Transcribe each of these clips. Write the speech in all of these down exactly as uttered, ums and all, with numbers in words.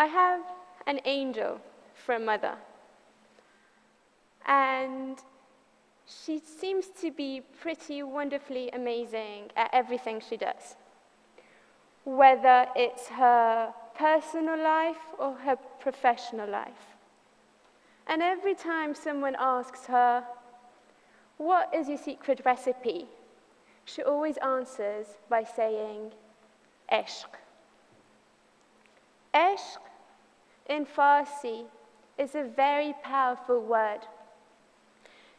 I have an angel for a mother, and she seems to be pretty wonderfully amazing at everything she does, whether it's her personal life or her professional life. And every time someone asks her, "What is your secret recipe?" she always answers by saying, Eshq. Eshq in Farsi is a very powerful word.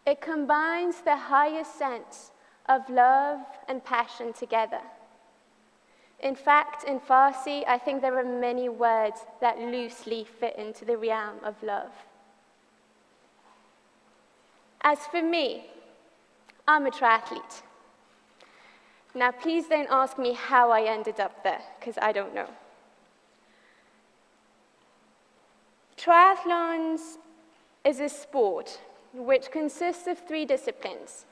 It combines the highest sense of love and passion together. In fact, in Farsi, I think there are many words that loosely fit into the realm of love. As for me, I'm a triathlete. Now, please don't ask me how I ended up there, because I don't know. Triathlons is a sport which consists of three disciplines.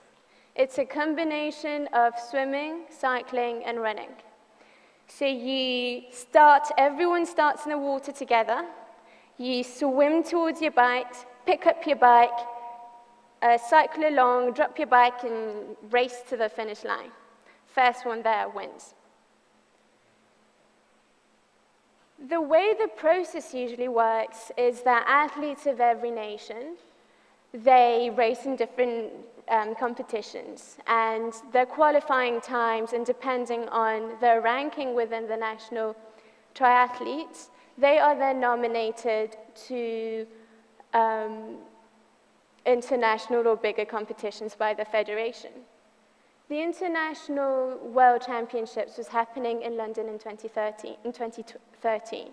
It's a combination of swimming, cycling, and running. So you start, everyone starts in the water together. You swim towards your bike, pick up your bike, uh, cycle along, drop your bike, and race to the finish line. First one there wins. The way the process usually works is that athletes of every nation, they race in different um, competitions, and their qualifying times, and depending on their ranking within the national triathletes, they are then nominated to um, international or bigger competitions by the federation. The International World Championships was happening in London in twenty thirteen, in twenty thirteen.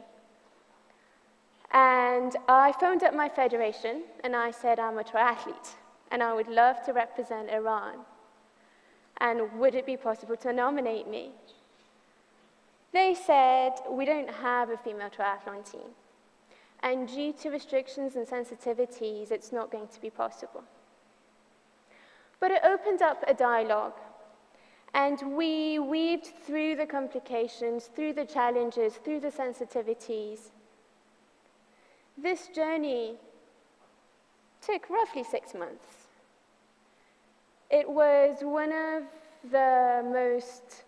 And I phoned up my federation, and I said, I'm a triathlete, and I would love to represent Iran. And would it be possible to nominate me? They said, we don't have a female triathlon team. And due to restrictions and sensitivities, it's not going to be possible. But it opened up a dialogue, and we weaved through the complications, through the challenges, through the sensitivities. This journey took roughly six months. It was one of the most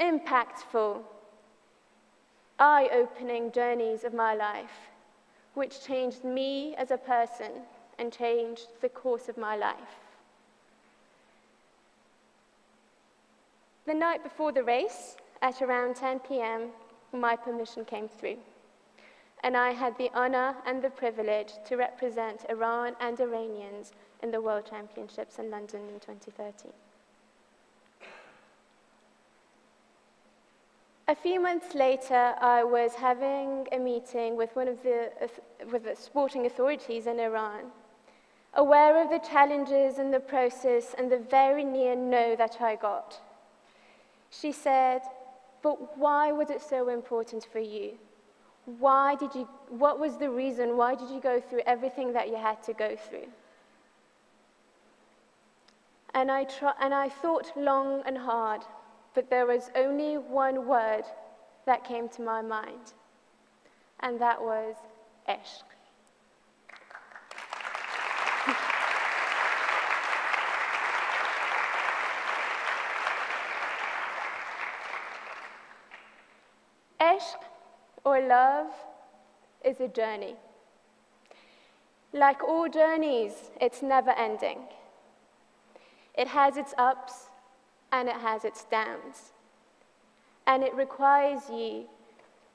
impactful, eye-opening journeys of my life, which changed me as a person and changed the course of my life. The night before the race, at around ten p m, my permission came through, and I had the honor and the privilege to represent Iran and Iranians in the World Championships in London in twenty thirteen. A few months later, I was having a meeting with one of the, with the sporting authorities in Iran, aware of the challenges and the process and the very near no that I got. She said, but why was it so important for you? Why did you, what was the reason? Why did you go through everything that you had to go through? And I, try, and I thought long and hard, but there was only one word that came to my mind, and that was Eshq. Eshq, or love, is a journey. Like all journeys, it's never ending. It has its ups and it has its downs. And it requires you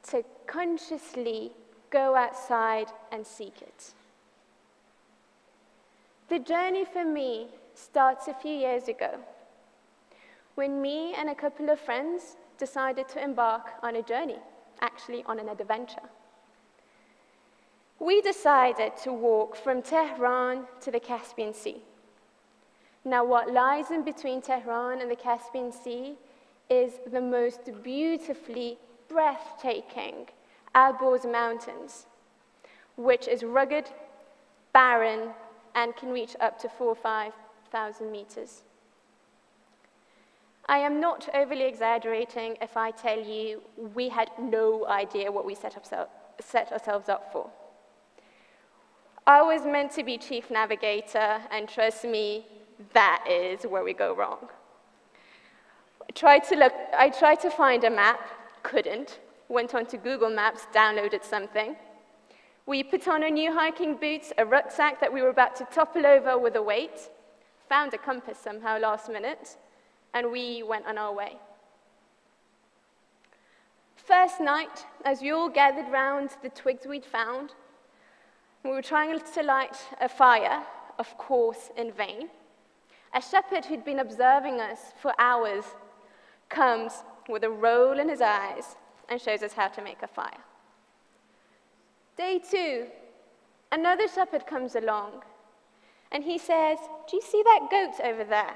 to consciously go outside and seek it. The journey for me starts a few years ago, when me and a couple of friends decided to embark on a journey, actually on an adventure. We decided to walk from Tehran to the Caspian Sea. Now, what lies in between Tehran and the Caspian Sea is the most beautifully breathtaking Alborz Mountains, which is rugged, barren, and can reach up to four or five thousand meters. I am not overly exaggerating if I tell you we had no idea what we set, up, set ourselves up for. I was meant to be chief navigator, and trust me, that is where we go wrong. I tried to, look, I tried to find a map, couldn't. Went on to Google Maps, downloaded something. We put on our new hiking boots, a rucksack that we were about to topple over with a weight, found a compass somehow last minute, and we went on our way. First night, as we all gathered round the twigs we'd found, we were trying to light a fire, of course in vain. A shepherd who'd been observing us for hours comes with a roll in his eyes and shows us how to make a fire. Day two, another shepherd comes along, and he says, do you see that goat over there?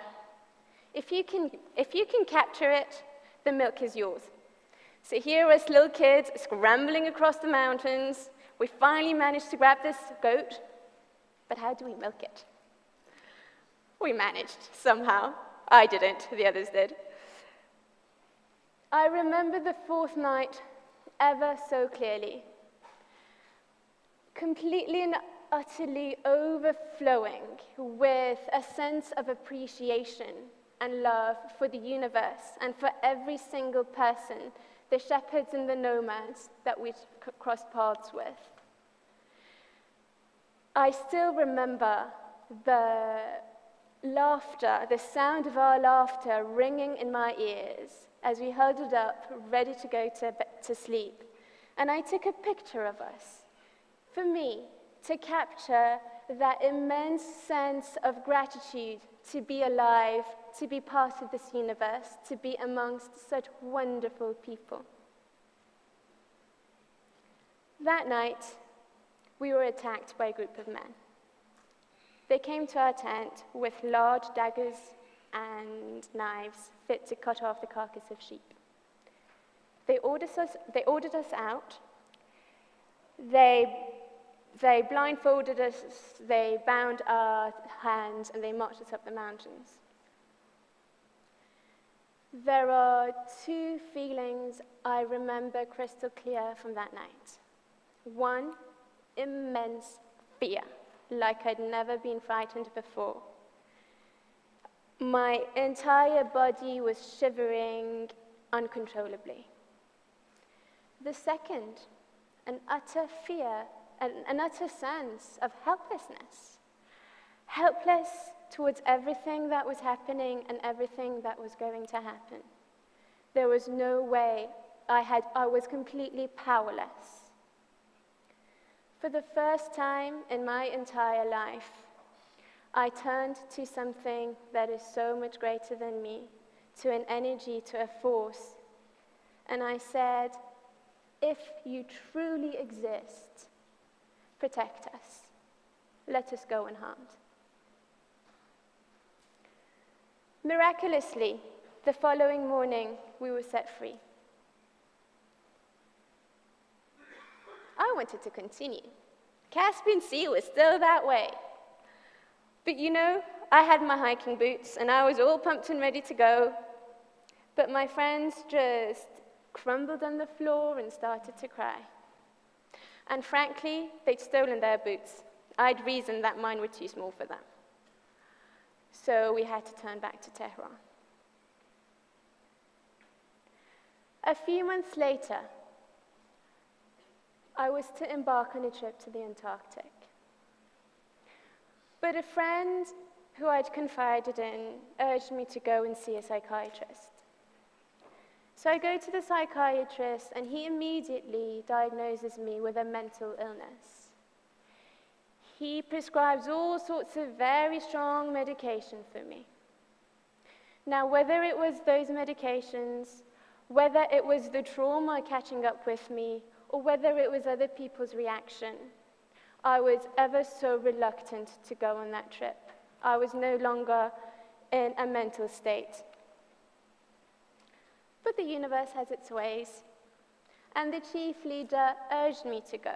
If you can, if you can capture it, the milk is yours. So here us little kids scrambling across the mountains. We finally managed to grab this goat, but how do we milk it? We managed somehow. I didn't, the others did. I remember the fourth night ever so clearly, completely and utterly overflowing with a sense of appreciation and love for the universe and for every single person, the shepherds and the nomads that we crossed paths with. I still remember the laughter, the sound of our laughter ringing in my ears as we huddled up, ready to go to, to sleep. And I took a picture of us, for me, to capture that immense sense of gratitude to be alive, to be part of this universe, to be amongst such wonderful people. That night, we were attacked by a group of men. They came to our tent with large daggers and knives fit to cut off the carcass of sheep. They ordered us, they ordered us out. They, they blindfolded us, they bound our hands, and they marched us up the mountains. There are two feelings I remember crystal clear from that night. One, immense fear, like I'd never been frightened before. My entire body was shivering uncontrollably. The second, an utter fear, an, an utter sense of helplessness. Helpless towards everything that was happening and everything that was going to happen. There was no way. I, had, I was completely powerless. For the first time in my entire life, I turned to something that is so much greater than me, to an energy, to a force, and I said, if you truly exist, protect us. Let us go unharmed. Miraculously, the following morning, we were set free. I wanted to continue. Caspian Sea was still that way. But you know, I had my hiking boots, and I was all pumped and ready to go. But my friends just crumbled on the floor and started to cry. And frankly, they'd stolen their boots. I'd reasoned that mine were too small for them. So we had to turn back to Tehran. A few months later, I was to embark on a trip to the Antarctic. But a friend who I'd confided in urged me to go and see a psychiatrist. So I go to the psychiatrist, and he immediately diagnoses me with a mental illness. He prescribes all sorts of very strong medication for me. Now, whether it was those medications, whether it was the trauma catching up with me, or whether it was other people's reaction, I was ever so reluctant to go on that trip. I was no longer in a mental state. But the universe has its ways, and the chief leader urged me to go.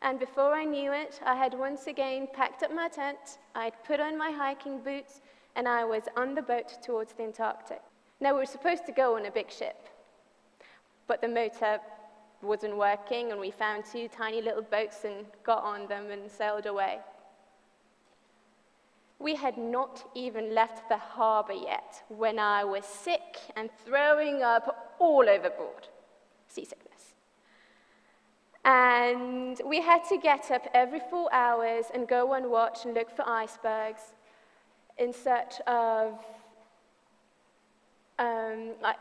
And before I knew it, I had once again packed up my tent, I'd put on my hiking boots, and I was on the boat towards the Antarctic. Now, we were supposed to go on a big ship, but the motor wasn't working, and we found two tiny little boats and got on them and sailed away. We had not even left the harbor yet when I was sick and throwing up all overboard, seasickness. And we had to get up every four hours and go and watch and look for icebergs in search of, um, like,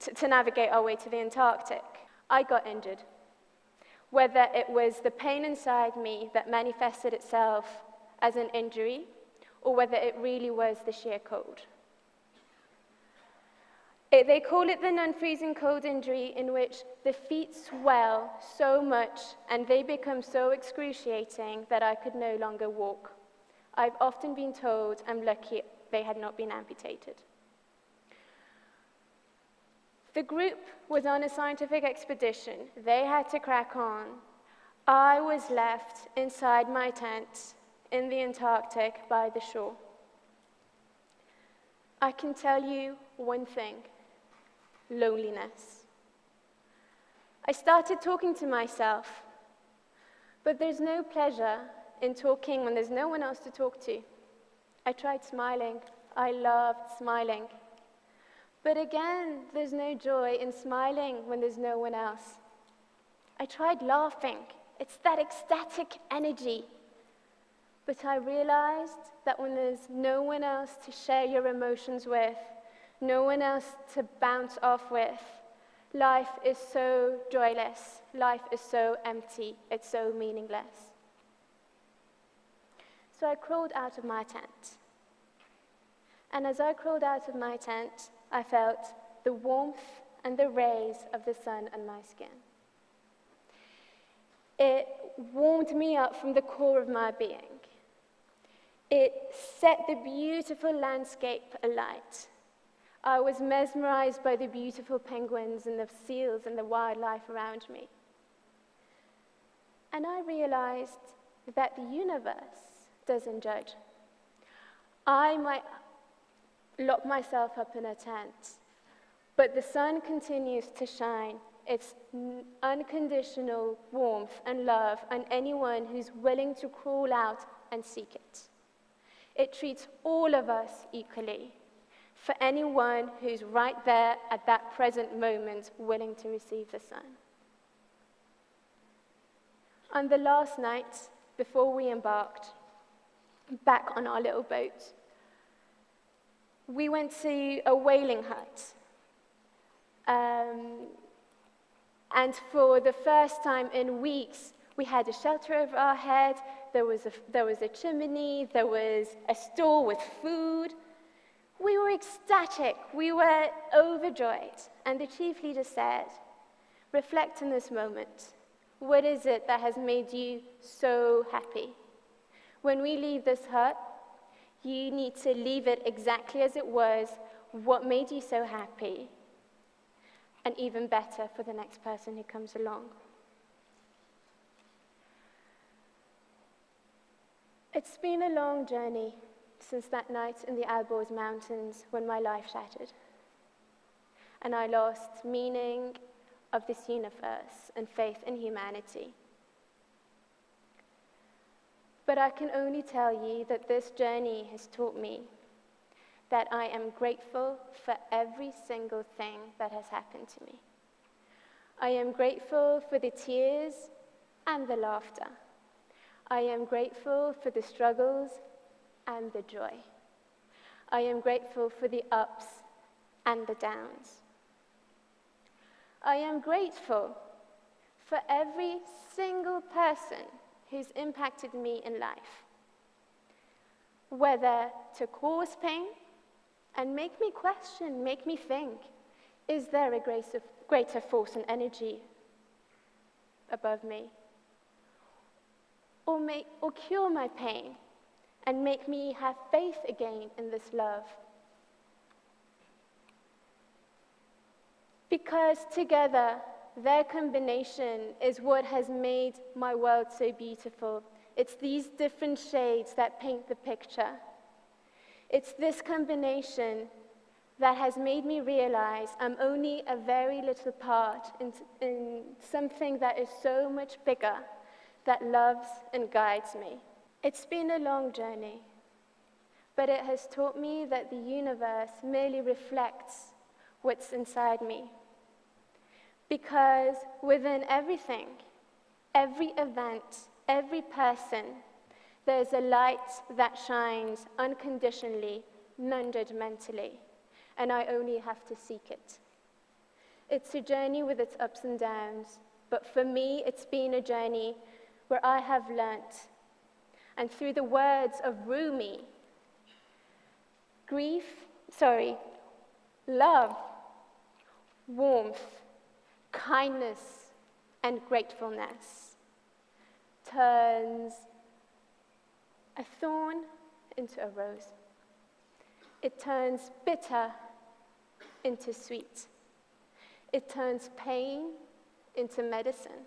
to, to navigate our way to the Antarctic. I got injured. Whether it was the pain inside me that manifested itself as an injury, or whether it really was the sheer cold. It, they call it the non-freezing cold injury, in which the feet swell so much and they become so excruciating that I could no longer walk. I've often been told I'm lucky they had not been amputated. The group was on a scientific expedition. They had to crack on. I was left inside my tent in the Antarctic by the shore. I can tell you one thing, loneliness. I started talking to myself, but there's no pleasure in talking when there's no one else to talk to. I tried smiling, I loved smiling. But again, there's no joy in smiling when there's no one else. I tried laughing, it's that ecstatic energy. But I realized that when there's no one else to share your emotions with, no one else to bounce off with, life is so joyless, life is so empty, it's so meaningless. So I crawled out of my tent. And as I crawled out of my tent, I felt the warmth and the rays of the sun on my skin. It warmed me up from the core of my being. It set the beautiful landscape alight. I was mesmerized by the beautiful penguins and the seals and the wildlife around me. And I realized that the universe doesn't judge. I might lock myself up in a tent, but the sun continues to shine its unconditional warmth and love on anyone who's willing to crawl out and seek it. It treats all of us equally, for anyone who's right there at that present moment willing to receive the sun. On the last night, before we embarked back on our little boat, we went to a whaling hut. Um, and for the first time in weeks, we had a shelter over our head, there was a, there was a chimney, there was a store with food. We were ecstatic, we were overjoyed. And the chief leader said, reflect on this moment. What is it that has made you so happy? When we leave this hut, you need to leave it exactly as it was. What made you so happy? And even better for the next person who comes along. It's been a long journey since that night in the Alborz Mountains when my life shattered. And I lost meaning of this universe and faith in humanity. But I can only tell you that this journey has taught me that I am grateful for every single thing that has happened to me. I am grateful for the tears and the laughter. I am grateful for the struggles and the joy. I am grateful for the ups and the downs. I am grateful for every single person who's impacted me in life, whether to cause pain, and make me question, make me think, is there a greater force and energy above me? Or, make, or cure my pain and make me have faith again in this love? Because together, their combination is what has made my world so beautiful. It's these different shades that paint the picture. It's this combination that has made me realize I'm only a very little part in, in something that is so much bigger, that loves and guides me. It's been a long journey, but it has taught me that the universe merely reflects what's inside me. Because within everything, every event, every person, there's a light that shines unconditionally, non-judgmentally, and I only have to seek it. It's a journey with its ups and downs, but for me, it's been a journey where I have learnt, and through the words of Rumi, grief, sorry, love, warmth, kindness, and gratefulness turns a thorn into a rose. It turns bitter into sweet. It turns pain into medicine.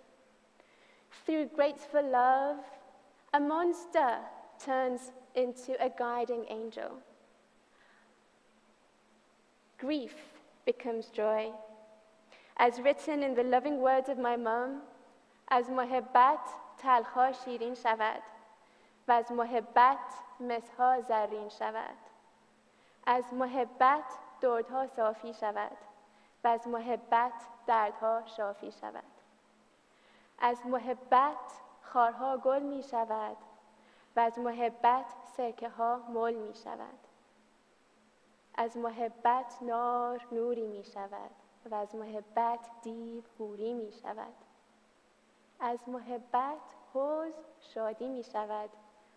Through grateful love, a monster turns into a guiding angel. Grief becomes joy. As written in the loving words of my mum, Az mohabbat talha shirin shavad, Vaz mohabbat mesha zarin shavad, Az mohabbat dardha shafi shavad, Vaz mohabbat dardha shafi shavad. از محبت خارها گل می شود و از محبت سرکه ها مل می شود. از محبت نار نوری می شود و از محبت دیو حوری می شود. از محبت حوض شادی می شود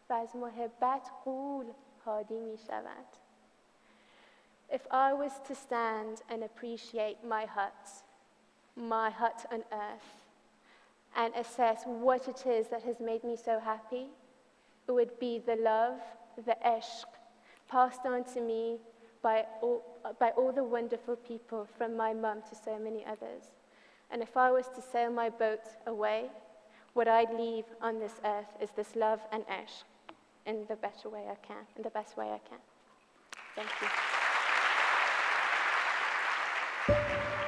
و از محبت غول هادی می شود. If I was to stand and appreciate my hut, my hut on earth, and assess what it is that has made me so happy, it would be the love, the Eshq, passed on to me by all, by all the wonderful people, from my mum to so many others. And if I was to sail my boat away, what I'd leave on this earth is this love and Eshq, in the better way I can, in the best way I can. Thank you.